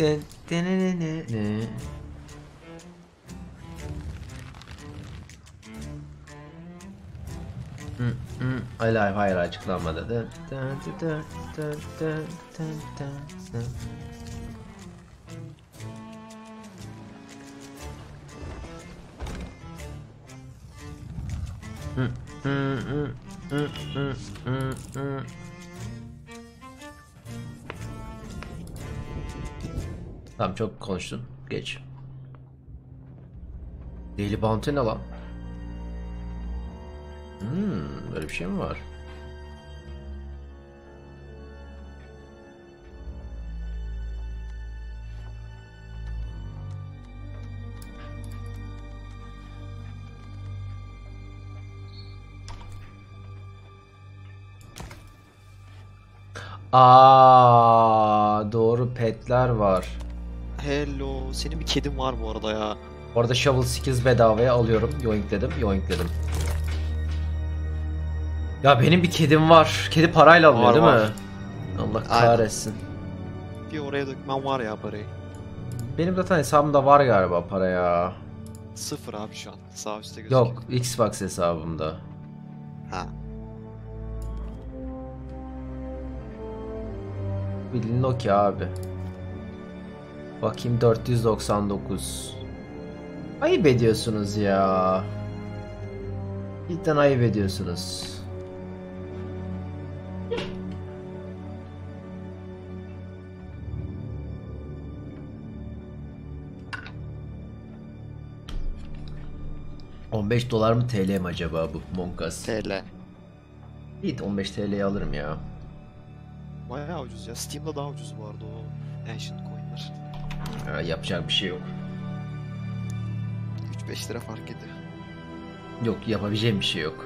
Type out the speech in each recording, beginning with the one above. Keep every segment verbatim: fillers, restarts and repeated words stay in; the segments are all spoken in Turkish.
De, de, ne, ne, ne. Hmm, hmm. Hayır hayır açıklanmadı. Hmm, hmm, hmm, hmm, hmm, hmm. Tamam, çok konuştun, geç. Deli Bounty ne lan? Hmm, böyle bir şey mi var? Aa, doğru, petler var. Hello, senin bir kedin var bu arada ya. Bu arada Shovel Skills bedavaya alıyorum. Yoinkledim, yoinkledim. Ya benim bir kedim var. Kedi parayla alınıyor var, değil var. mi? Allah kahretsin. Aynen. Bir oraya dökmen var ya parayı. Benim zaten hesabımda var galiba para ya. Sıfır abi şu an. Sağ üstte gözüküyor. Yok, Xbox hesabımda. Ha. Bildiğin o ki abi. Bakayım, dört yüz doksan dokuz. Ayıp ediyorsunuz ya. Cidden ayıp ediyorsunuz. on beş dolar mı T L mi acaba bu Monkas? T L. Git on beş T L'yi alırım ya. Bayağı ucuz ya. Steam'da daha ucuz bu arada o Ancient Coin'ler. Ya yapacak bir şey yok. üç beş lira fark ediyor. Yok, yapabileceğim bir şey yok.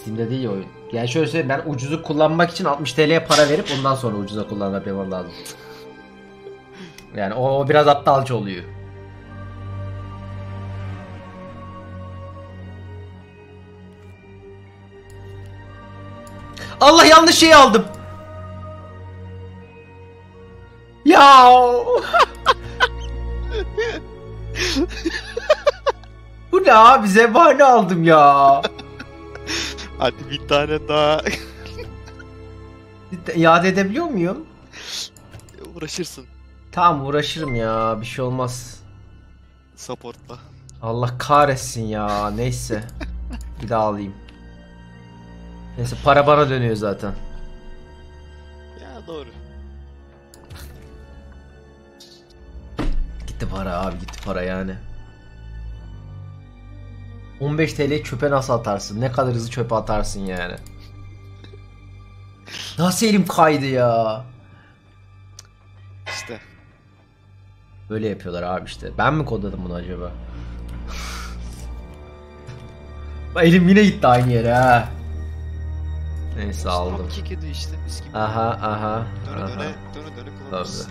Steam'de değil o. Yani şöyle söyleyeyim, ben ucuzu kullanmak için altmış T L'ye para verip ondan sonra ucuza kullanmam lazım. Yani o, o biraz aptalca oluyor. Allah, yanlış şey aldım. Ya. Bu ne abi? Zebani aldım ya. Hadi bir tane daha. İade edebiliyor muyum? Uğraşırsın. Tamam, uğraşırım ya. Bir şey olmaz. Supportla. Allah kahretsin ya. Neyse. Bir daha alayım. Neyse, para bana dönüyor zaten. Ya doğru. Gitti para abi, gitti para yani. on beş T L'yi çöpe nasıl atarsın? Ne kadar hızlı çöpe atarsın yani. Nasıl elim kaydı ya? İşte. Böyle yapıyorlar abi işte. Ben mi kodladım bunu acaba? Elim yine gitti aynı yere ha. Neyse aldım. İki kedi işte mis gibi. Aha aha. Döne aha. döne döne döne kullanırsın.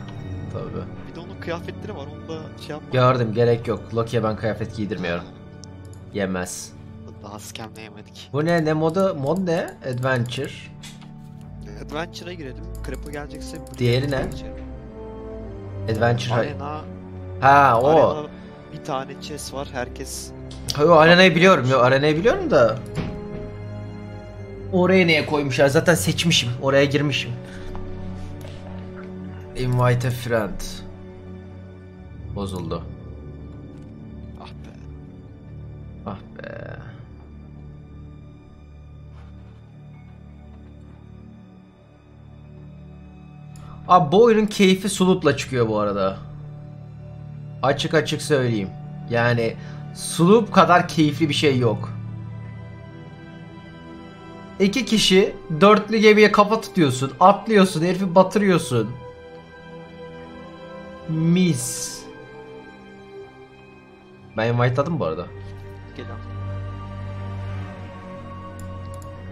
Tabii, tabii. Bir de onun kıyafetleri var, onu da şey yapma. Gördüm, gerek yok. Loki'ye ben kıyafet giydirmiyorum. Yemez. Daha scam'le yemedik. Bu ne ne modu? Mod ne? Adventure. Adventure'a girelim. Crepo gelecekse. Diğeri ne? Adventure. Arena. Ha o. Arena, bir tane chest var herkes. Hayır, arenayı biliyorum. Yo, arenayı biliyorum da. Oraya neye koymuşlar? Zaten seçmişim. Oraya girmişim. Invite a friend. Bozuldu. Ah be. Ah be. Abi bu oyunun keyfi sulupla çıkıyor bu arada. Açık açık söyleyeyim. Yani sulup kadar keyifli bir şey yok. İki kişi dörtlü gemiye kafa tutuyorsun, atlıyorsun, herifi batırıyorsun. Mis. Ben invite'ladım bu arada. Gel abi.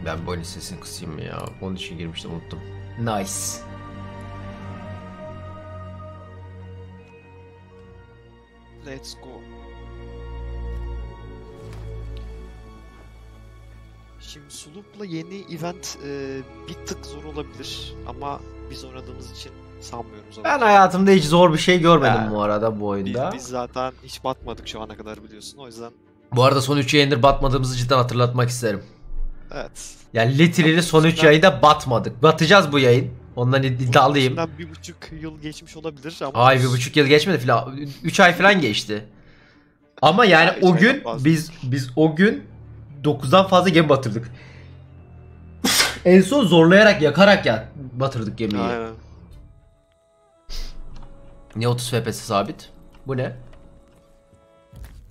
Ben bu oyunun sesini kısayım mı ya? Onun için girmiştim, unuttum. Nice. Let's go. Şimdi Sulup'la yeni event e, bir tık zor olabilir ama biz oynadığımız için sanmıyorum zaten. Ben hayatımda hiç zor bir şey görmedim yani, bu arada bu oyunda. Biz, biz zaten hiç batmadık şu ana kadar biliyorsun, o yüzden. Bu arada son üç yayındır batmadığımızı cidden hatırlatmak isterim. Evet. Yani literally son üç yayında batmadık. Batacağız bu yayın. Ondan iddialıyım. Bir buçuk yıl geçmiş olabilir ama. Ay bir buçuk yıl geçmedi filan. Üç ay filan geçti. Ama yani ya, o gün biz biz o gün dokuzdan fazla gemi batırdık. En son zorlayarak yakarak ya batırdık gemiyi. Aynen. Ne otuz F P S sabit? Bu ne?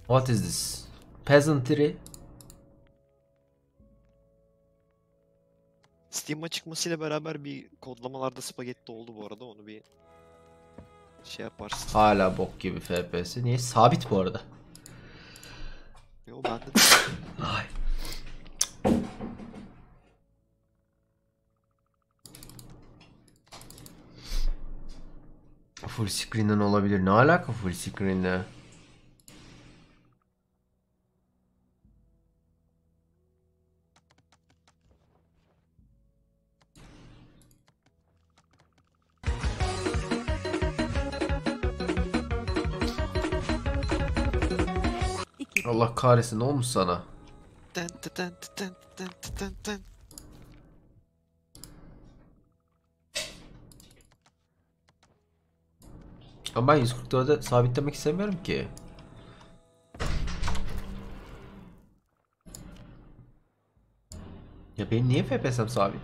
What is this? Peasantry. Steam'a çıkmasıyla beraber bir kodlamalarda spagetti oldu bu arada, onu bir şey yaparsın. Hala bok gibi F P S'i. Niye? Sabit bu arada. Yo bende de. Ay. Full screen'den olabilir. Ne alaka full screen'de? Allah kahretsin, ne olmuş sana? Ama ben yüz kırk dört'e sabitlemek istemiyorum ki. Ya benim niye F P S'im sabit?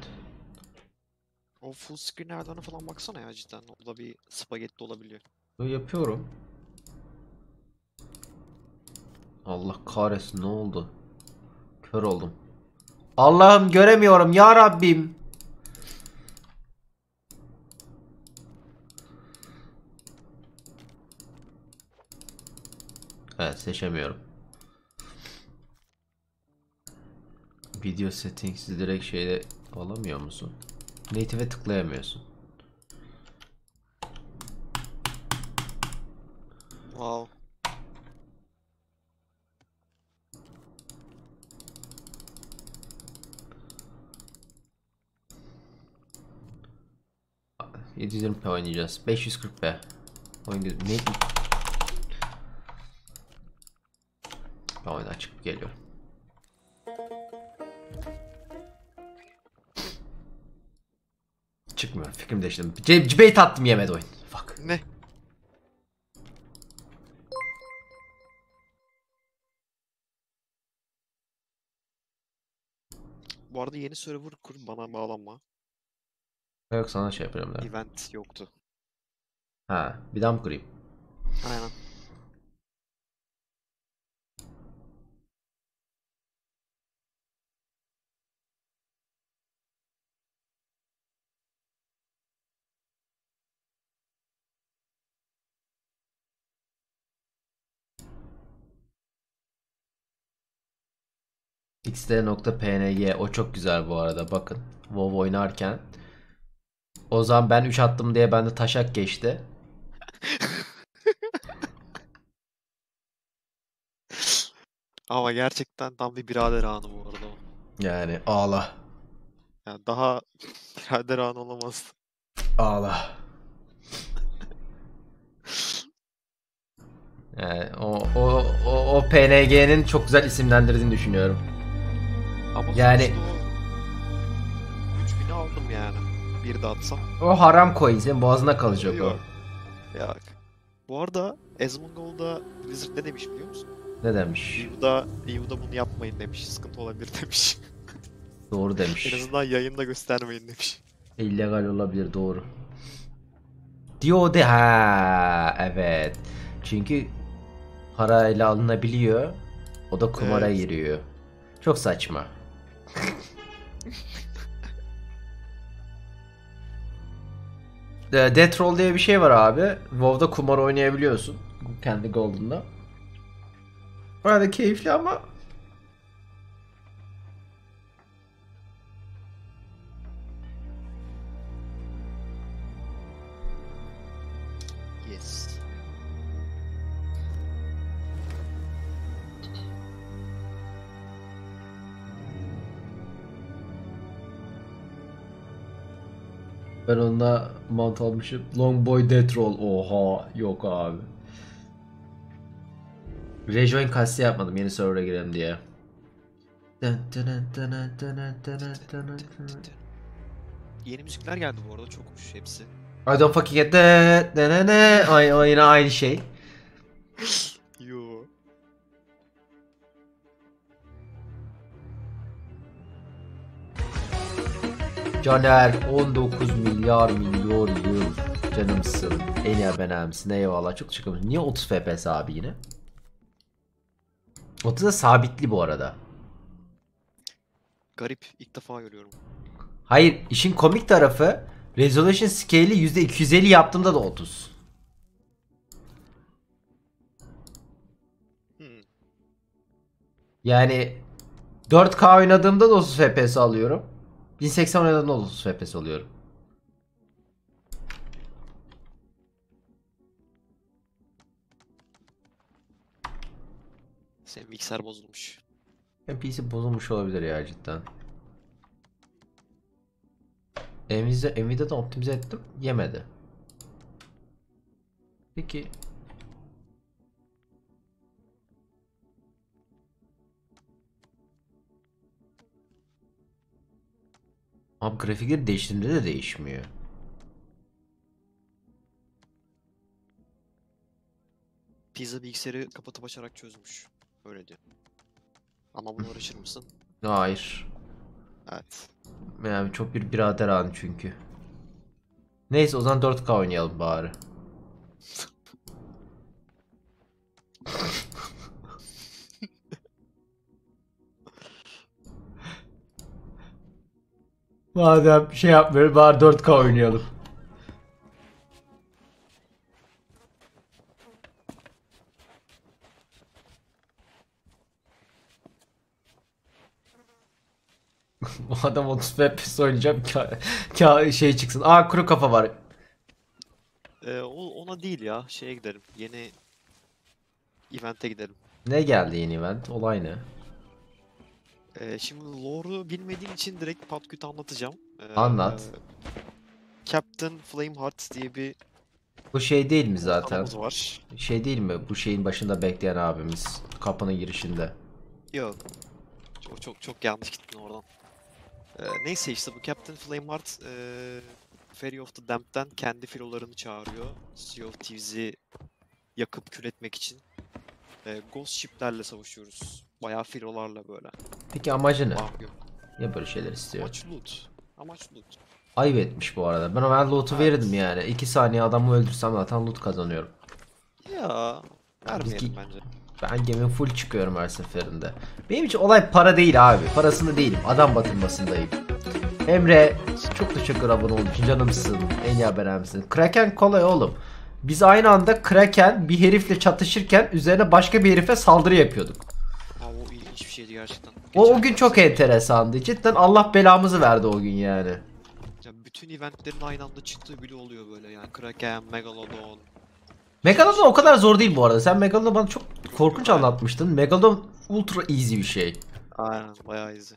O full screen'lerden falan baksana ya cidden. O da bir spagetti olabiliyor. Böyle yapıyorum. Allah kahretsin, ne oldu? Kör oldum. Allah'ım göremiyorum ya Rabbim. Evet, seçemiyorum. Video settings'i direkt şeyde alamıyor musun? Native'e tıklayamıyorsun. Wow. yedi yüz yirmi P oynayacağız. beş yüz kırk P. Oynayacağız. Ne? Ben oyuna çıkıp geliyorum. Çıkmıyorum. Fikrim değişti. Cibeyt attım, yemedi oyun. Fuck. Ne? Bu arada yeni server kur, bana bağlanma. Yok, sana şey yapıyorum da. Event yoktu. Ha, bir daha mı kurayım? Aynen. xd.png o çok güzel bu arada, bakın. WoW oynarken o zaman ben üç attım diye bende taşak geçti. Ama gerçekten tam bir birader anı bu arada. Yani ağla. Yani daha birader anı olamaz. Ağla. Yani o o o, o P N G'nin çok güzel isimlendirdiğini düşünüyorum. Ama yani üç bin'i aldım yani. Bir de atsam. O haram coin, senin boğazına kalacak. Yok. O. Ya. Bu arada Azmongold'a Blizzard ne demiş biliyor musun? Ne demiş? Yuda, Yuda bunu yapmayın demiş. Sıkıntı olabilir demiş. Doğru demiş. En azından yayında göstermeyin demiş. İllegal olabilir, doğru. Diyor de ha, evet. Çünkü parayla alınabiliyor. O da kumara evet. Giriyor. Çok saçma. Death Roll diye bir şey var abi. WoW'da kumar oynayabiliyorsun. Kendi Golden'da. Orada keyifli ama. Yes. Ben onunla mount almışım. Long boy death roll. Oha. Yok abi. Rejoin kasti yapmadım yeni server'a girelim diye. Yeni müzikler geldi bu arada, çokmuş hepsi. I don't fucking get that. Ay, o yine aynı şey. Yo. Caner on dokuz milyar milyon yıl canımsın. Enya benemsin. Eyvallah, çok çıkmış. Niye otuz F P S abi yine? otuza sabitli bu arada. Garip, ilk defa görüyorum. Hayır, işin komik tarafı resolution scale'i yüzde iki yüz elli yaptığımda da otuz. Hmm. Yani dört K oynadığımda da otuz F P S alıyorum. bin seksen oynadığımda da otuz F P S alıyorum. Senin mikser bozulmuş. Hem P C bozulmuş olabilir ya cidden. Nvidia'dan optimize ettim, yemedi. Peki. Abi grafikleri değiştirdiğimde de değişmiyor. Pizza bilgisayarı kapatıp açarak çözmüş. Öyle diyor. Ama bunu uğraşır mısın? Hayır. Evet. Yani çok bir birader anı çünkü. Neyse o zaman dört K oynayalım bari. Madem şey yapmıyoruz bari dört K oynayalım. Bu adam otuz F P S oynayacağım ki şey çıksın. Aa kuru kafa var. Ee, ona değil ya, şeye gidelim. Yeni event'e gidelim. Ne geldi yeni event? Olay ne? Ee, şimdi lore'u bilmediğim için direkt patkütü anlatacağım. Ee, Anlat. E, Captain Flameheart diye bir... Bu şey değil mi zaten? Var. Şey değil mi? Bu şeyin başında bekleyen abimiz. Kapının girişinde. Yok. Çok çok, çok yanlış gittin oradan. Ee, neyse işte bu Captain Flameheart e, Fairy of the Damp'ten kendi filolarını çağırıyor. Sea of Thieves'i yakıp kül etmek için. E, Ghost Ship'lerle savaşıyoruz. Bayağı filolarla böyle. Peki amacı ne? Ya böyle şeyler istiyor. Amaç loot. Amaç loot. Ayıp etmiş bu arada. Ben hemen loot'u evet. verirdim yani. iki saniye adamı öldürsem zaten loot kazanıyorum. Ya vermeyelim Biz... bence. Ben gemi full çıkıyorum her seferinde. Benim için olay para değil abi. Parasında değilim. Adam batırmasındayım. Emre çok teşekkür abone olduğun için canımsın. En iyi haberimsin. Kraken kolay oğlum. Biz aynı anda Kraken bir herifle çatışırken üzerine başka bir herife saldırı yapıyorduk. Abi o ilginç bir şeydi gerçekten. O, o gün çok enteresandı. Cidden Allah belamızı verdi o gün yani. Ya bütün eventlerin aynı anda çıktığı bile oluyor böyle yani. Kraken, Megalodon. Megalodon o kadar zor değil bu arada. Sen Megalodon bana çok korkunç anlatmıştın. Megalodon ultra easy bir şey. Aynen bayağı easy.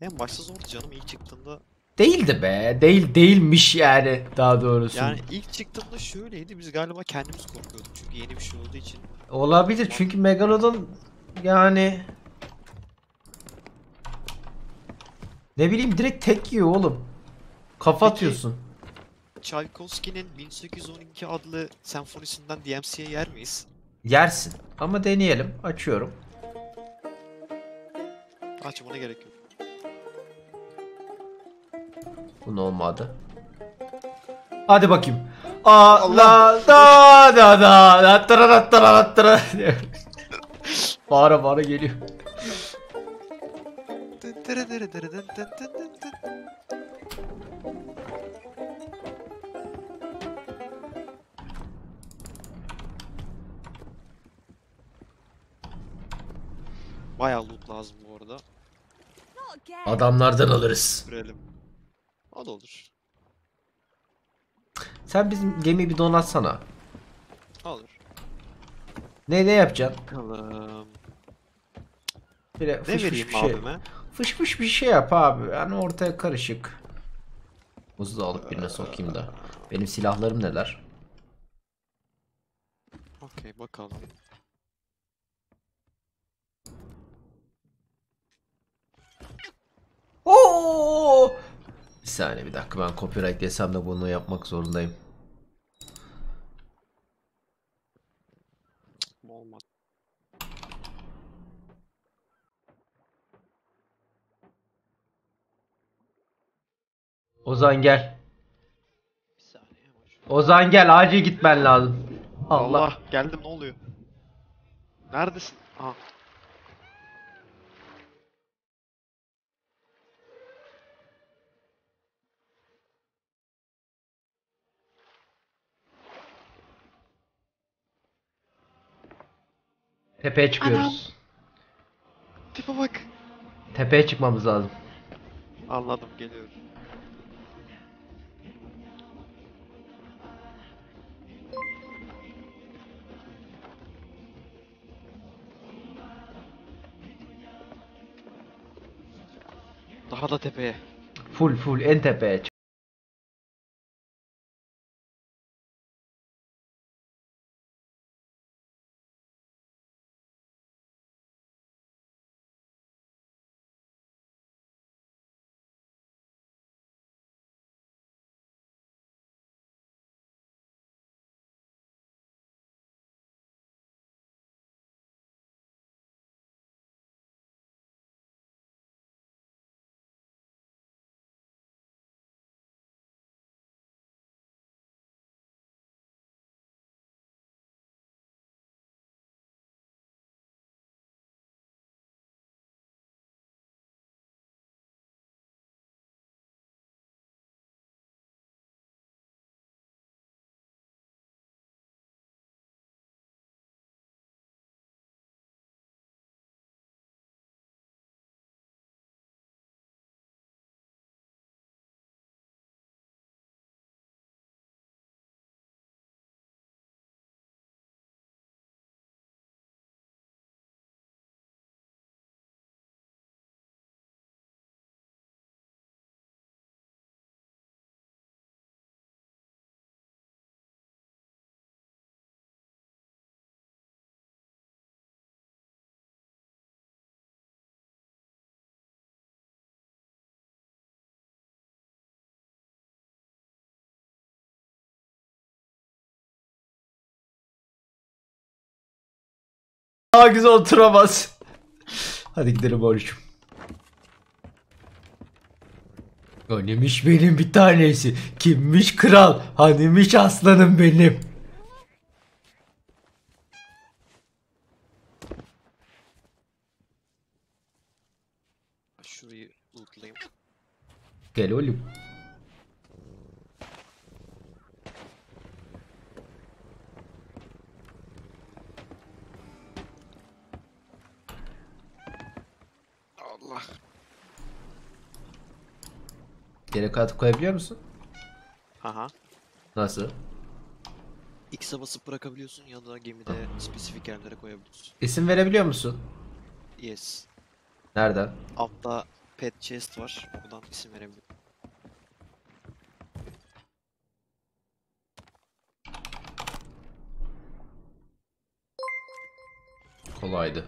En başta zordu canım ilk çıktığında. Değildi be. Değil değilmiş yani daha doğrusu. Yani ilk çıktığında şöyleydi. Biz galiba kendimiz korkuyorduk çünkü yeni bir şey olduğu için. Olabilir çünkü Megalodon yani ne bileyim direkt tek yiyor oğlum. Kafa Peki. atıyorsun. Tchaikovsky'nin bin sekiz yüz on iki adlı senfonisinden D M C'ye yer miyiz? Yersin. Ama deneyelim. Açıyorum. Açmana gerek yok. Bu olmadı. Hadi bakayım. A la da da da da da da da bağıra bağıra geliyor. Bayağı loot lazım bu arada. Adamlardan alırız. Sürelim. O da olur. Sen bizim gemiyi bir donatsana. Olur. Ne ne yapacaksın? Bakalım. Böyle fış ne fış bir şey. Abime? Fış fış bir şey yap abi. Yani ortaya karışık. Buzu da alıp birine sokayım da. Benim silahlarım neler? Okey, bakalım. Oo! Bir saniye, bir dakika, ben copyright desem de bunu yapmak zorundayım. Olmadı. Ozan gel. Bir saniye. Ozan gel, acil gitmen lazım. Allah, Allah geldim, ne oluyor? Neredesin? Aha. Tepeye çıkıyoruz. Anam. Tipe bak. Tepeye çıkmamız lazım. Anladım, geliyorum. Daha da tepeye. Full full en tepeye çık. Daha güzel oturamaz. Hadi gidelim orucum. Hanimiş benim bir tanesi. Kimmiş kral? Hanimiş aslanım benim. Şurayı lootlayayım. Gel oğlum. Yere katı koyabiliyor musun? Haha. Nasıl? X'e basıp bırakabiliyorsun ya da gemide ha. spesifik yerlere koyabiliyorsun. İsim verebiliyor musun? Yes. Nereden? Altta pet chest var. Buradan isim verebiliyorum. Kolaydı.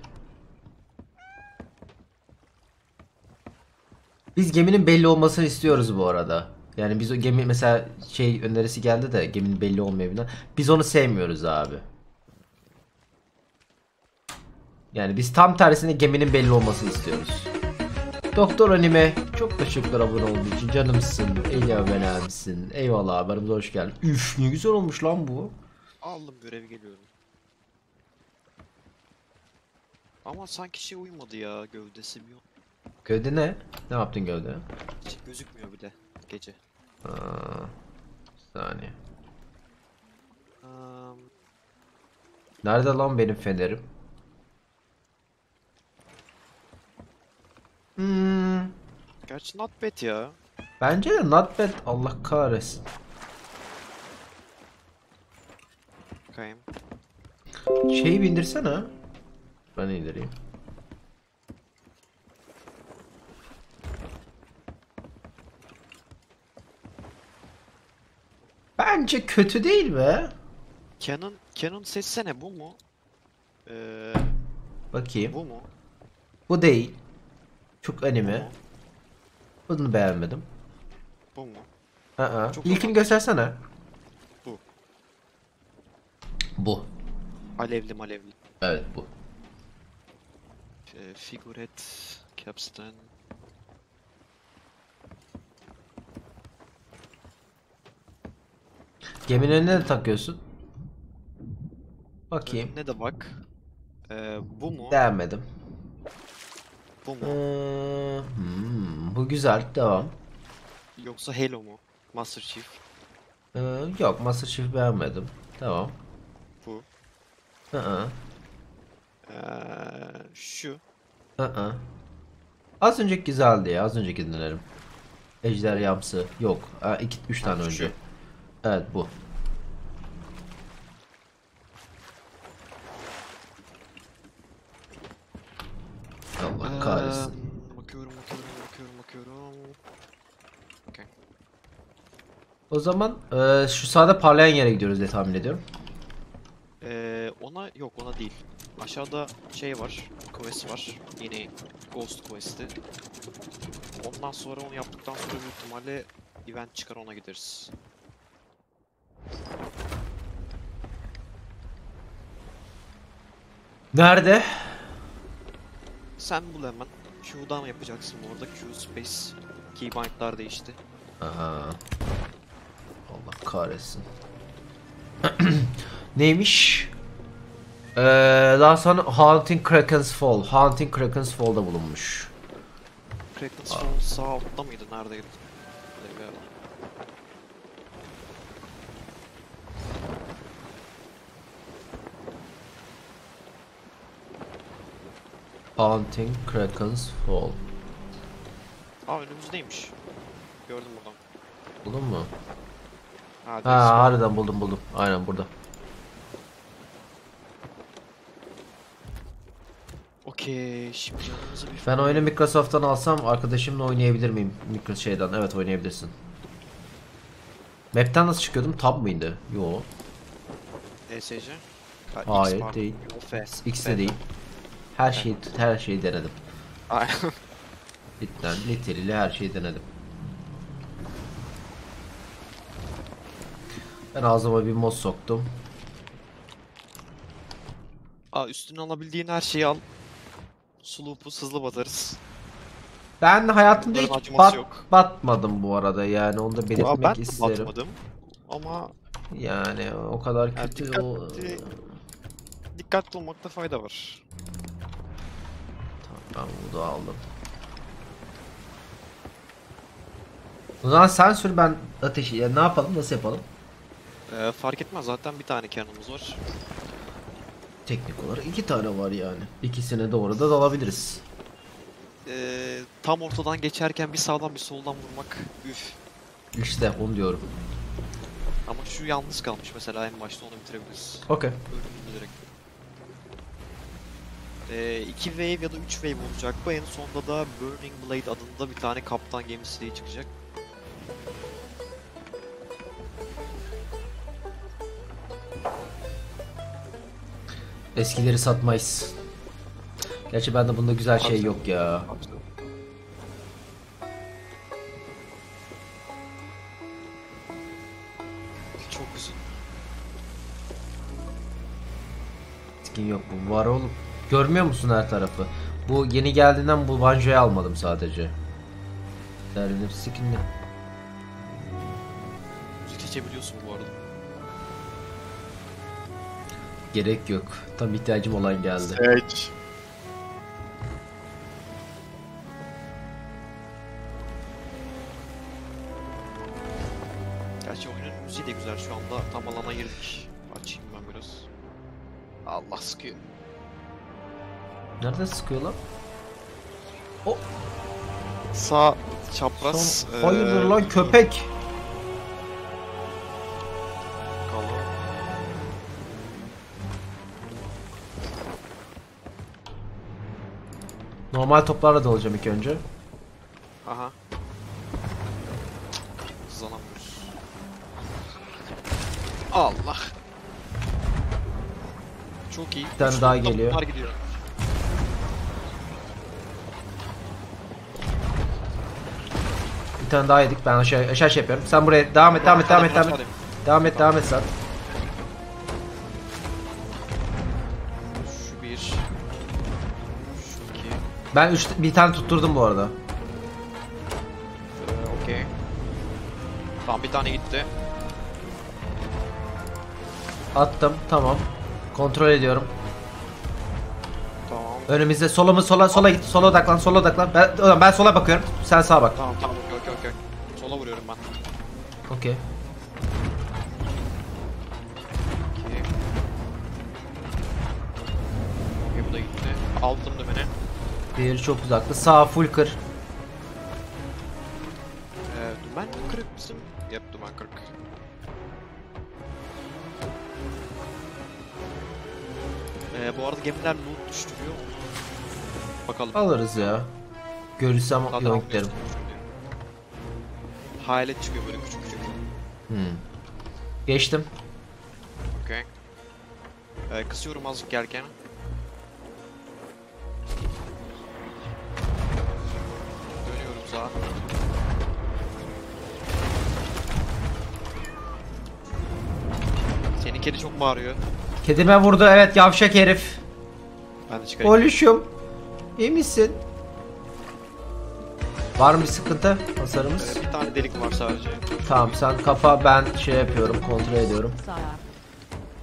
Biz geminin belli olmasını istiyoruz bu arada. Yani biz o gemi mesela şey önerisi geldi de geminin belli olmayabilen. Biz onu sevmiyoruz abi. Yani biz tam tersine geminin belli olmasını istiyoruz. Doktor Anime çok teşekkürler abone olduğun için, canımsın. Eyvallah ben abisin. Eyvallah abilerimize hoş geldin. Üf, ne güzel olmuş lan bu. Aldım görevi, geliyorum. Ama sanki şey uymadı ya, gövdesi bir yok. Gövde ne? Ne yaptın gövde? Hiç gözükmüyor bile gece. Aa, bir saniye. Um... Nerede lan benim fenerim? Hmm. Gerçi not bad ya. Bence de not bad. Allah kahretsin. Kayım. Şeyi bindirsene. Ben indireyim. Bence kötü değil be. Canon, Canon seçsene, bu mu? Ee, Bakayım. Bu mu? Bu değil. Çok anime. Bu Bunu beğenmedim. Bu mu? Hı hı. İlkini göstersene. Bu. Bu. Alevli malevli. Evet bu. Ee, figuret, capstan. Geminin önüne de takıyorsun. Bakayım. Ne de bak. Ee, bu mu? Beğenmedim. Bu mu? Ee, hmm, bu güzel. Devam. Yoksa Halo mu? Master Chief. Ee, yok, Master Chief beğenmedim. Tamam. Bu. Hı hı. Ee, şu. Hı hı. Az önceki güzeldi ya. Az önceki dinlerim. Ejder Yamsı. Yok. Aa, iki, üç tane ha, önce. Şu. Evet bu. Allah kahretsin. Ee, bakıyorum, bakıyorum, bakıyorum, bakıyorum. Okay. O zaman e, şu sağda parlayan yere gidiyoruz diye tahmin ediyorum. Ee, ona yok, ona değil. Aşağıda şey var, quest var. Yeni Ghost Quest'i. Ondan sonra onu yaptıktan sonra büyük ihtimalle event çıkar, ona gideriz. Nerede? Sen bul hemen. Q'dan yapacaksın orada. Q space. Keybind'lar değişti. Aha. Allah kahretsin. Neymiş? Ee, daha sonra Hunting Kraken's Fall. Hunting Kraken's Fall'da bulunmuş. Kraken's Fall sağ altta mıydı? Neredeydi? Hunting Kraken's Fall. Aa, önümüzdeymiş. Gördüm buradan. Buldun mu? Ha, ha harbiden buldum buldum. Aynen burada. Okey, şimdi canımızı bir... Ben oyunu Microsoft'tan alsam arkadaşımla oynayabilir miyim? Micro şeyden, evet oynayabilirsin. Map'ten nasıl çıkıyordum? Tab mıydı? Yo. E S C? Hayır değil. X de değil. Her şeyi, her şeyi denedim. Aynen. Lütfen, literally her şeyi denedim. Ben ağzıma bir mod soktum. Aa, üstüne alabildiğin her şeyi al. Sloop'u hızlı batarız. Ben hayatımda bunların hiç bat, batmadım bu arada, yani onu da belirtmek Aa, ben isterim. Ben batmadım ama... Yani o kadar yani kötü dikkatli, o... Dikkatli olmakta fayda var. Ben bunu da aldım. O zaman sen sür, ben ateşi. Yani ne yapalım, nasıl yapalım? Ee, fark etmez, zaten bir tane canımız var. Teknik olarak iki tane var yani. İkisine doğru da dalabiliriz. Ee, tam ortadan geçerken bir sağdan bir soldan vurmak. Üf. İşte onu diyorum. Ama şu yalnız kalmış mesela, en başta onu bitirebiliriz. Okey. iki wave ya da üç wave olacak bu. En sonunda da Burning Blade adında bir tane kaptan gemisi çıkacak. Eskileri satmayız. Gerçi bende bunda güzel Absolut. Şey yok ya. Absolut. Çok güzel. Skin yok bu. Var oğlum. Görmüyor musun her tarafı? Bu yeni geldiğinden bu banjoyu almadım sadece. Derdim skinli. Müzik seçebiliyorsun bu arada. Gerek yok. Tam ihtiyacım olan geldi. Seç. Gerçi oyunun müziği de güzel şu anda. Tam alana girdik. Açayım ben biraz. Allah sıkıyor. Nerede sıkıyor lan? O oh. Sağ çapraz. Son... Hayırdır ee... lan köpek? Kalın. Normal toplarla da olacağım ilk önce. Aha. Hızlanamıyoruz. Allah. Çok iyi. Bir tane daha geliyor. Gidiyor. Bir tane daha yedik. Ben aşağı aşağı şey yapıyorum. Sen buraya devam et, devam et, devam et, devam et. Devam et, devam et sen. Şu bir. Şu iki. Ben üç, bir tane tutturdum bu arada. Ee, Okey. Tamam, bir tane gitti. Attım, tamam. Kontrol ediyorum. Tamam. Önümüzde solumuz sola sola git. Sola odaklan, sola odaklan. Ben ben sola bakıyorum. Sen sağa bak. Tamam, tamam. Okey, okey, okey. Sola vuruyorum ben. Okey. Bu da gitti. Aldım dümeni. Diğeri çok uzakta. Sağ full kır. Eee dümen kırık bizim. Yap dümen kırık. Ee, bu arada gemiler loot düşürüyor. Bakalım. Alırız ya. Görürsem yok derim. Hayalet çıkıyor böyle küçük küçük. Hmm. Geçtim. Okey. Ee, kısıyorum azıcık yerken. Sağa. Senin kedi çok bağırıyor. Kedime vurdu, evet, yavşak herif. Ben de çıkarayım. Oluşum. İyi misin? Var mı bir sıkıntı hasarımız? Evet, bir tane delik var sadece. Tamam, sen kafa, ben şey yapıyorum, kontrol ediyorum.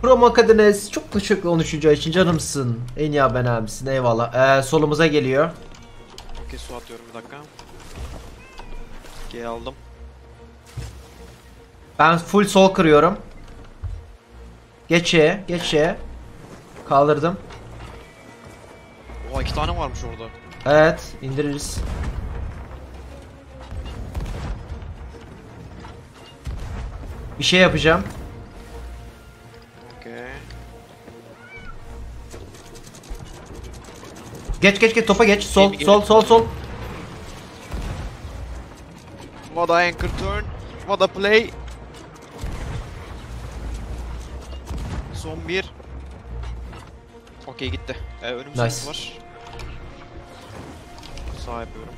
Promo kadınız, çok teşekkür on üçüncü ay için canımsın. En iyi ben abimsin, eyvallah. Ee, solumuza geliyor. Okey, su atıyorum bir dakika. G'yi aldım. Ben full sol kırıyorum. Geçe, geçe. Kaldırdım. Oha, iki tane varmış orada. Evet, indiririz. Bir şey yapacağım. Okay. Geç geç geç topa geç. Sol Game sol, sol sol sol. What a anchor turn, what a play. Son bir. Okey, gitti. Ee, önümüz nice. Var. Sağ yapıyorum.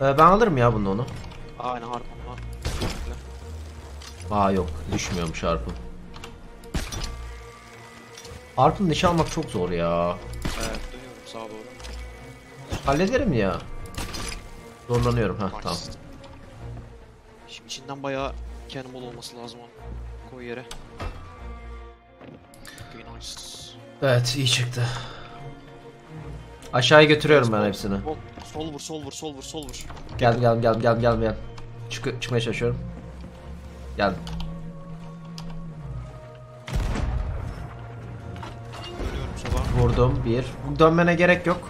Ee, ben alırım ya bunu onu. Aynen, harpunla. Aa yok, düşmüyormuş harpun. Harpun nişan almak çok zor ya. Evet, dönüyorum sağa doğru. Hallederim ya. Zorlanıyorum, ha tamam. Şimdi içinden bayağı cannonball olması lazım onun. Koy yere. Okay, nice. Evet, iyi çıktı. Aşağıya götürüyorum ben hepsini. Sol vur, sol vur, sol vur, sol vur. Geldim, geldim, geldim, geldim, geldim, geldim. Çık çıkmaya çalışıyorum. Geldim. Vurdum bir. Dönmene gerek yok.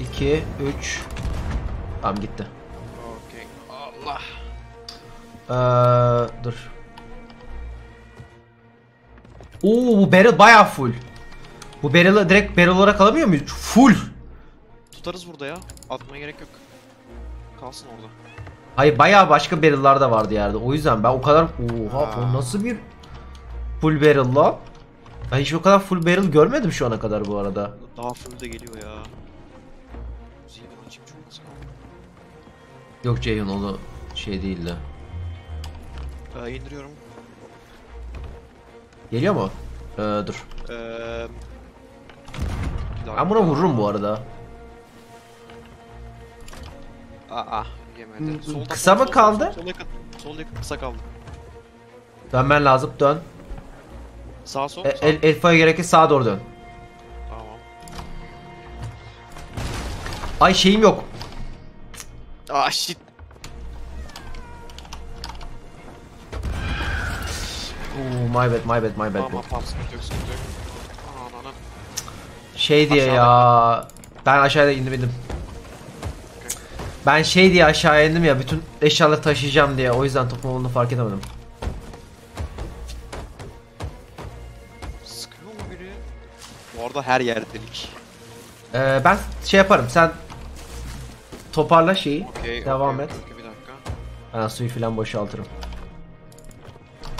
iki, üç. Tamam, gitti. Okay. Allah. Ee, dur. Oo, bu barrel bayağı full. Bu barrel'ı direkt barrel olarak alamıyor muyuz? Full. Tutarız burada ya. Atmaya gerek yok. Kalsın orada. Hayır, bayağı başka barrel'lar da vardı yerde. O yüzden ben o kadar oha, ha. O nasıl bir full barrel lan? Ben hiç o kadar full barrel görmedim şu ana kadar bu arada. Daha full de geliyor ya. Yok Ceyhun, onu şey değildi. Ee, indiriyorum. Geliyor mu? Ee, dur. Ee, ben buna vururum bu arada. Aa, yemedi. Soldan kısa mı kaldı? Sol yakın, sol yakın kısa kaldı. Dönmen lazım, dön. Sağa sol. E, el, Elfa'ya gerekir, sağa doğru dön. Tamam. Ay, şeyim yok. Ah shit. Oo, my bad, my bad, my bad. Tamam, tamam, sıkıntı yok, sıkıntı yok. Ananı. Şey diye aşağıda ya. Ben aşağıya indim indim. Okay. Ben şey diye aşağıya indim ya, bütün eşyaları taşıyacağım diye, o yüzden toplam olduğunu fark edemedim. Sıkıyor mu biri? Bu arada her yer delik. Ee, ben şey yaparım, sen toparla şeyi. Okay, devam okay, et. Okay, bir dakika. Ha, suyu falan boşaltırım.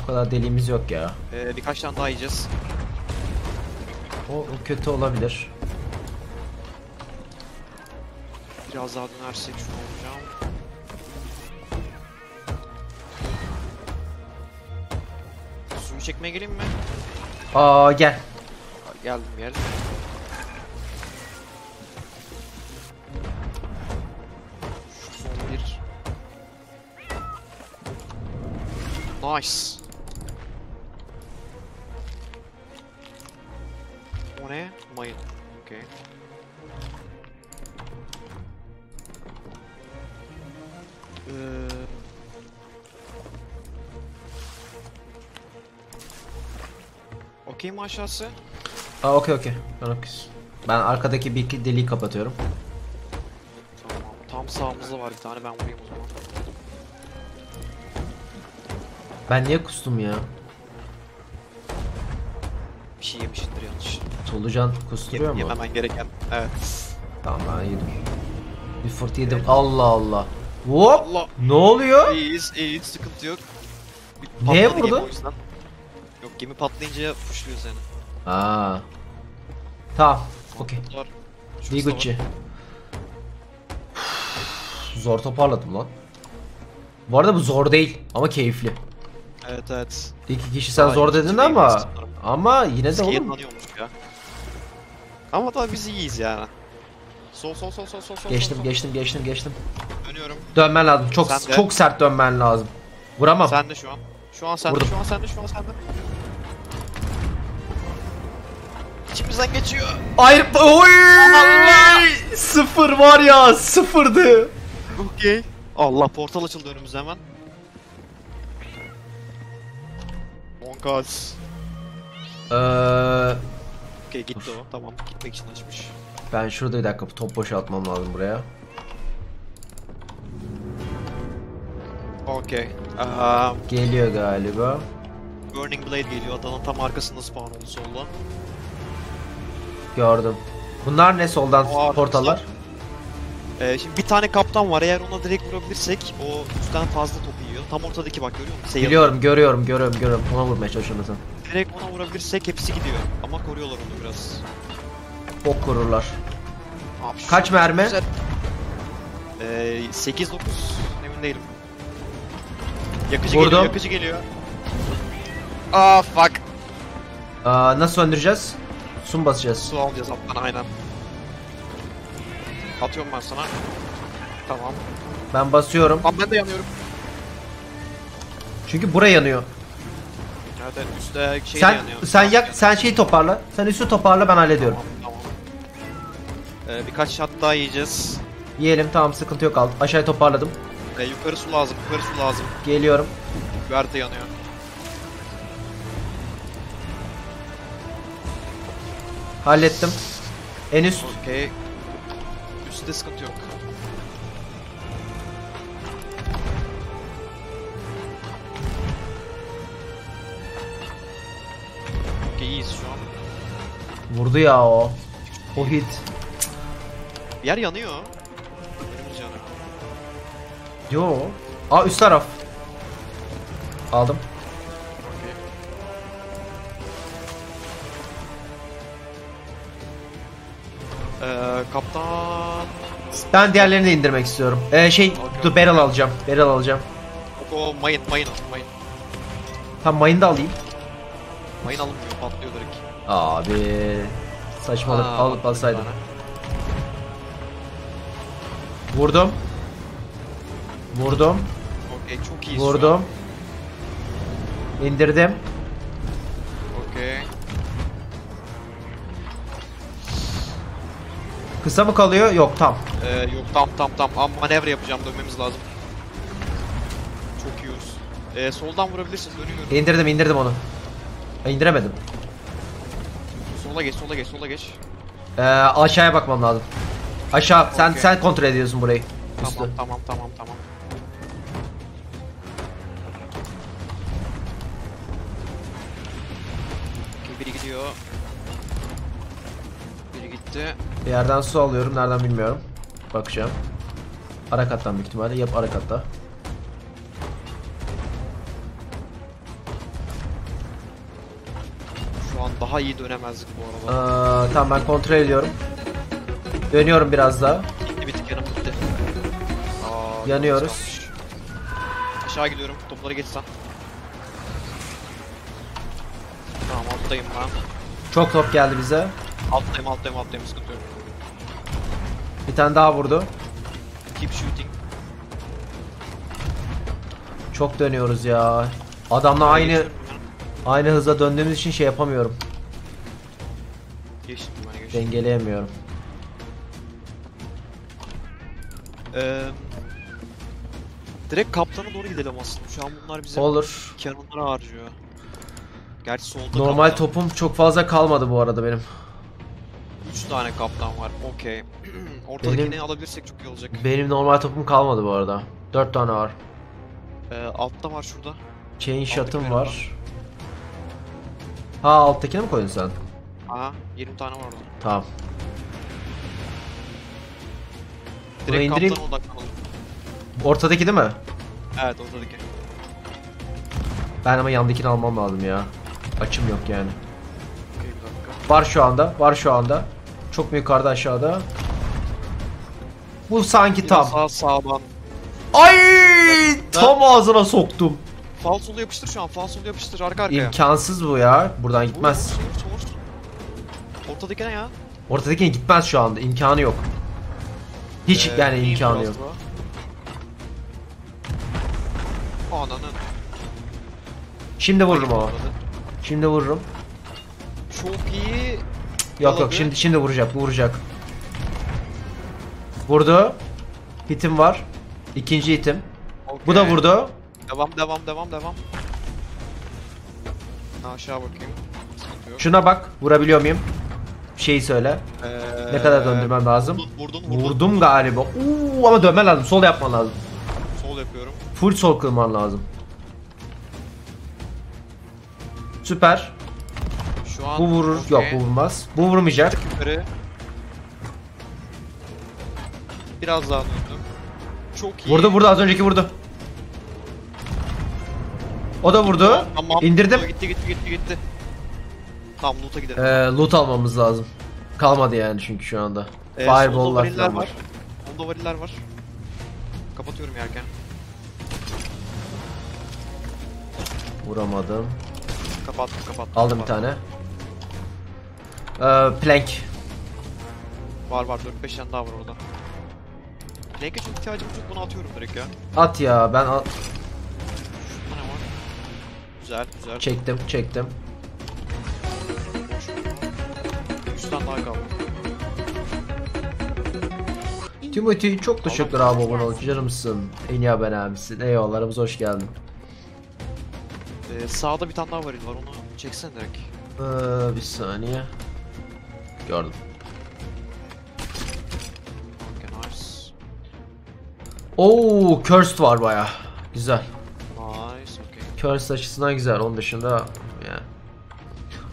O kadar deliğimiz yok ya. Ee, birkaç tane daha yiyeceğiz. O, o kötü olabilir. Biraz daha dönersek şunu alacağım. Suyu çekmeye geleyim mi? Aa gel. Aa, geldim geldim. Nice. O ne? Mayın. Okay. Ee... Okey mi aşağısı? Aa okey okey. Ben arkadaki bir iki deliği kapatıyorum. Tamam. Tam sağımızda var bir tane, ben vurayım o zaman. Ben niye kustum ya? Bir şey yemişindir yanlış. Solucan kusturuyor mu? Yememen gereken. Evet. Tamam ben yedim. Bir fırt yedim. Evet. Allah Allah. Hop! Allah. Ne oluyor? İyiyiz, iyiyiz, sıkıntı yok. Neye vurdu? Yok, gemi patlayınca puşluyor seni. Aaa. Tamam. Okey. Digucci. Zor toparladım lan. Bu arada bu zor değil ama keyifli. Evet evet. İki kişi sen daha zor dedin ama ama yine de oğlum. Ya. Ama da biz iyiyiz yani. Sol sol sol sol sol. Geçtim sol, geçtim sol. geçtim geçtim. Dönüyorum. Dönmen lazım. Çok sen çok de. sert dönmen lazım. Vuramam. Sen de şu an. Şu an sen de, şu an sen de, şu an sen de. İçimizden geçiyor. Hayır. Oy! Allah! Sıfır var ya. Sıfırdı. Okey. Allah, portal açıldı önümüze hemen. on kaz. Eee Okey, gitti o. Tamam, gitmek için açmış. Ben şurada bir dakika top boşaltmam lazım buraya. Okey. Um, geliyor galiba. Burning Blade geliyor. Adanın tam arkasında spawn oldu solda. Gördüm. Bunlar ne soldan o portallar? Arkadaşlar. Ee, şimdi bir tane kaptan var, eğer ona direkt vurabilirsek o üstten fazla topu yiyor. Tam ortadaki bak, görüyor musun? Biliyorum, görüyorum, görüyorum, görüyorum. Ona vurmaya çalışıyorum zaten. Direkt ona vurabilirsek hepsi gidiyor ama koruyorlar onu biraz. Bok korurlar. Abi, kaç mermi? Güzel. Ee, sekiz dokuz, emin değilim. Yakıcı Vurdum. geliyor, yakıcı geliyor. Aa fuck. Aa, nasıl söndüreceğiz? Su mu basacağız? Su alacağız alttan, aynen. Atıyorum ben sana. Tamam. Ben basıyorum. Tamam, ben de yanıyorum. Çünkü buraya yanıyor. Zaten üstte şey yanıyor. Sen yak, yanıyor. Sen şeyi toparla. Sen üstü toparla, ben hallediyorum. Tamam, tamam. Ee, birkaç shot daha yiyeceğiz. Yiyelim, tamam, sıkıntı yok, aldım. Aşağıya toparladım. Ee, yukarı su lazım, yukarı su lazım. Geliyorum. Yukarıda yanıyor. Hallettim. En üst. Okay. Üstte sıkıntı yok. Okey, iyiyiz şu an. Vurdu ya o. O hit. Bir yer yanıyor. Önümüz yanıyor. Yo. Aa, üst taraf. Aldım. Okey. Ee, kaptan... Ben diğerlerini de indirmek istiyorum. Ee, şey, okay, dur, barrel alacağım. Barrel alacağım. O mayın, mayın, mayın. Tam mayını da alayım. Mayın alıp patlıyor direkt. Abi, saçmalık, alıp alsaydım. Vurdum. Vurdum. Okay, çok iyi. Vurdum. İndirdim. Okay. Kısa mı kalıyor? Yok, tam. Ee, yok, tam tam tam. Ama manevra yapacağım, dönmemiz lazım. Çok yiyoruz. Ee, soldan vurabilirsin, dönüyorum. İndirdim indirdim onu. Ee, indiremedim. Sola geç, sola geç, sola geç. Ee, aşağıya bakmam lazım. Aşağı, sen okay. sen kontrol ediyorsun burayı. Tamam, üstü. tamam tamam tamam. Okay, biri gidiyor. Biri gitti. Bir yerden su alıyorum, nereden bilmiyorum. Bakacağım. Ara kattan büyük ihtimalle, yap ara katta. Daha iyi dönemezdik bu arada. Aa, tamam ben kontrol ediyorum. Dönüyorum biraz daha. Gitti bir tık yanım gitti. Aa, yanıyoruz. Aşağı gidiyorum. Topları geçsen. Tamam alttayım ben. Çok top geldi bize. Alttayım alttayım alttayım sıkıntı yok. Bir tane daha vurdu. Keep shooting. Çok dönüyoruz ya. Adamla aynı aynı hızla döndüğümüz için şey yapamıyorum. Geçtim ben geçtim. Dengeleyemiyorum. Ee, direkt kaptana doğru gidelim aslında. Şu an bunlar bize olur. Kenonları harcıyor. Gerçi solda normal kaptan. Topum çok fazla kalmadı bu arada benim. üç tane kaptan var. Okey. Ortadakini benim, alabilirsek çok iyi olacak. Benim normal topum kalmadı bu arada. dört tane var. Ee, altta var şurada. Chain shot'ım var. var. Ha alttakine mi koydun sen? Aha yirmi tane var orada. Tamam. Direkt kaptana odaklanalım. Ortadaki değil mi? Evet ortadaki. Ben ama yandakini almam lazım ya. Açım yok yani. Okay, var şu anda, var şu anda. Çok mu yukarıda aşağıda? Bu sanki biraz tam. Sağ sağdan. Ay tam ağzına soktum. Fal solu yapıştır şu an, fal solu yapıştır arka arkaya. İmkansız bu ya, buradan gitmez. Ortadaki ne ya? Ortadaki gitmez şu anda, imkanı yok. Hiç ee, yani imkanı yok. Ananın. Şimdi vururum ama. Şimdi vururum. Çok iyi. Yok olabilir. Yok şimdi şimdi vuracak, vuracak. Vurdu. Hitim var. İkinci hitim. Okay. Bu da vurdu. Devam devam devam devam. Aşağı bakayım. Şuna bak, vurabiliyor muyum? Şeyi söyle. Ee, ne kadar döndürmem lazım? Vurdum, vurdum, vurdum galiba. Uuu ama dönmen lazım. Sol yapman lazım. Sol yapıyorum. Full sol kılman lazım. Süper. Şu an bu vurur. Okay. Yok bu vurmaz. Bu vurmayacak. Biraz daha döndüm. Çok iyi. Vurdu vurdu az önceki vurdu. O da vurdu. Tamam, indirdim. Gitti gitti gitti gitti. Tamam loot'a gidelim. Ee, loot almamız lazım. Kalmadı yani çünkü şu anda. Ee, Fireball'lar falan var. Onda variller var. Kapatıyorum yerken. Vuramadım. Kapattım kapattım. Aldım kapattım. Bir tane. Ee, plank. Var var dört beş tane daha var orada. Plank'e çok ihtiyacım yok bunu atıyorum direkt ya. At ya ben at. Şurada ne var? Güzel güzel. Çektim çektim. Üstten daha kaldı. Timothy çok teşekkürler abi abone ol. Canımsın. En iyi abone abisin. Eyvallah aramıza hoş geldin. Ee, sağda bir tane daha varil var onu çeksen direkt. Ee, bir saniye. Gördüm. Okay, nice. Oo, cursed var baya. Güzel. Nice, okay. Cursed açısından güzel. Onun dışında yani.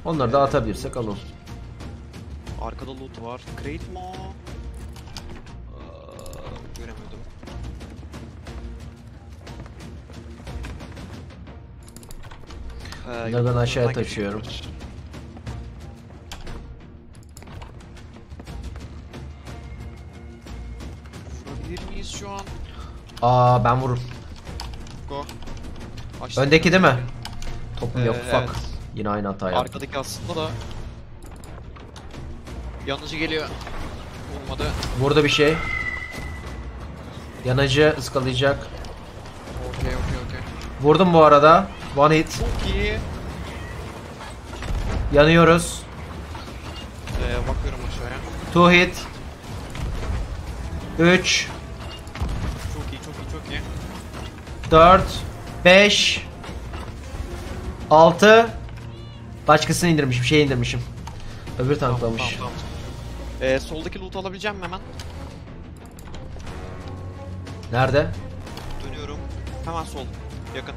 Onları evet. Da atabilirsek alalım. Arkada loot var. Crate mi o? Göremedim. Ee, Bunlardan aşağıya taşıyorum. Vurabilir miyiz şu an? Aa ben vururum. Go. Açtım. Öndeki değil mi? Topum ee, yok ufak. Evet. Yine aynı hata yaptım. Arkadaki aslında da. Yanıcı geliyor. Olmadı. Burada bir şey. Yanıcı ıskalayacak. Okey okey okey. Vurdum bu arada. One hit. Çok iyi. Yanıyoruz. Ee, bakıyorum aşağıya. Two hit. Üç. Çok iyi çok iyi çok iyi. Dört. Beş. Altı. Başkasını indirmişim. Şey indirmişim. Öbür tanklamış. Tamam, tamam, tamam. Ee, soldaki loot alabileceğim mi hemen? Nerede? Dönüyorum. Hemen sol. Yakın.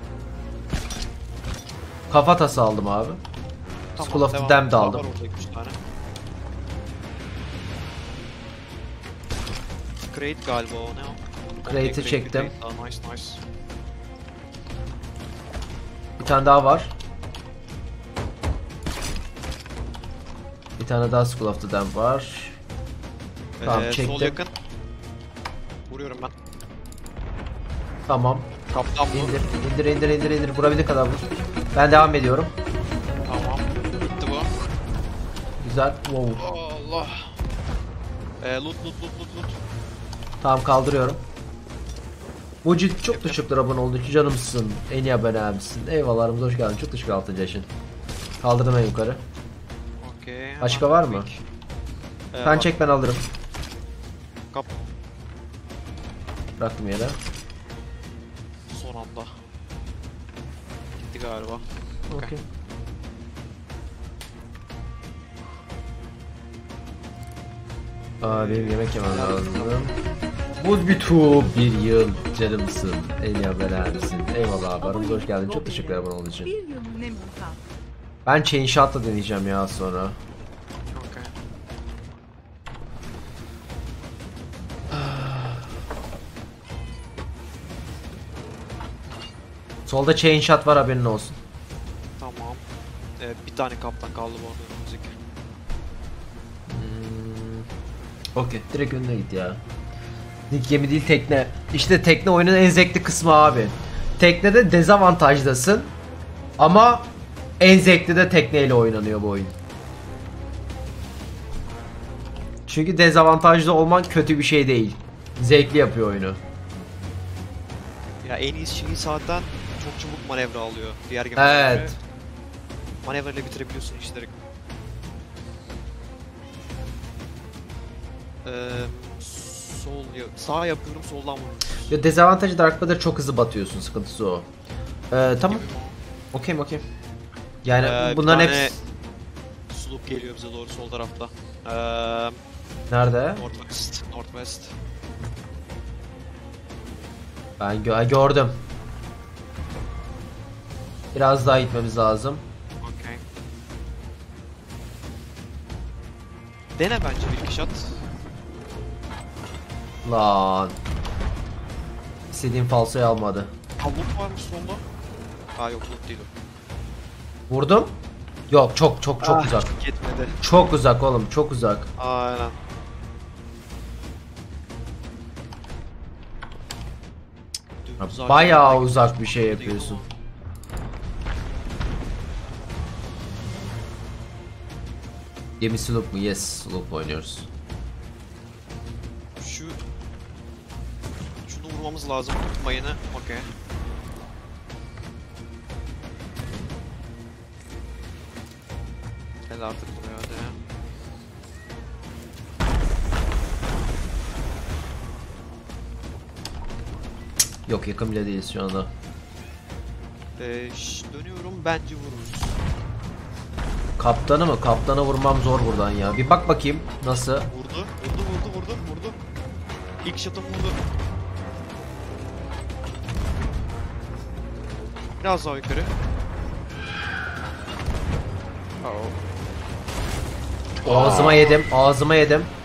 Kafatası aldım abi. Tamam, School of the Damned aldım. Crate galiba o ne o? Crate'i çektim. Crate. Nice, nice. Bir tane daha var. Bir tane daha School of the Damned var. Tamam, ee, çektim. Sol yakın. Vuruyorum ben. Tamam. Kaptan indir, indir, indir, indir, indir. Vurabildiği kadar vur. Ben devam ediyorum. Tamam. Bitti bu. Güzel. Wow. Allah. Ee, loot, loot, loot, loot, loot. Tamam, kaldırıyorum. Bu cilt çok teşekkürler, abone olduğun için canımsın. En iyi abone abimsin. Eyvallahlarımız hoş geldin. Çok teşekkür altı yaşın. Kaldırdım en yukarı. Okay, başka var mı? Ee, sen çek, ben alırım. Kap. Bıraktım yere. Son anda. Gitti galiba. Okay. Okay. Aa, benim yemek yemem lazım. Buz bir tuğ bir yıl canımsın. En iyi haber abimsin. Eyvallah abarımız hoş geldin. Çok teşekkürler abone olduğun için. Ben chain shot'la deneyeceğim ya sonra. Okay. Solda chain shot var, haberin olsun. Tamam. Ee, bir tane kaptan kaldı bu arada müzik. Hmm. Okey, direkt önüne git ya. Dik gemi değil, tekne. İşte tekne oyunun en zevkli kısmı abi. Teknede dezavantajdasın ama en zevkli de tekneyle oynanıyor bu oyun. Çünkü dezavantajlı olman kötü bir şey değil. Zevkli yapıyor oyunu. Ya en iyi şeyi zaten çok çabuk manevra alıyor. Diğer gemilere evet. Manevra ile bitirebiliyorsun işleri. Ee, sol sağ yapıyorum, soldan vuruyorum. Ya dezavantajı Dark Badder, çok hızlı batıyorsun, sıkıntısı o. Ee, tamam. Okey, okey. Yani ee, bunların hepsi... Sloop geliyor bize doğru sol tarafta. Ee, Nerede? Northwest. Northwest. Ben gö gördüm. Biraz daha gitmemiz lazım. Okay. Dene bence bir iki shot. Lan. İstediğim falsoyu almadı. Loot varmış solda. Aa, yok loot değil o. Vurdum. Yok, çok çok çok ah, uzak. Gitmedi. Çok uzak oğlum, çok uzak. Aynen. Uzak, bayağı uzak bir şey yapıyorsun. Gemi sloop mu? Yes, sloop oynuyoruz. Şu şunu vurmamız lazım, tutmayını. Okay. Artık buraya hadi. Yok, yakın bile değiliz şu anda. Ee, dönüyorum, bence vururuz. Kaptanı mı? Kaptana vurmam zor buradan ya. Bir bak bakayım nasıl. Vurdu, vurdu, vurdu, vurdu, vurdu. İlk şatım vurdu. Biraz daha yukarı. Oh. Ağzıma yedim, ağzıma yedim.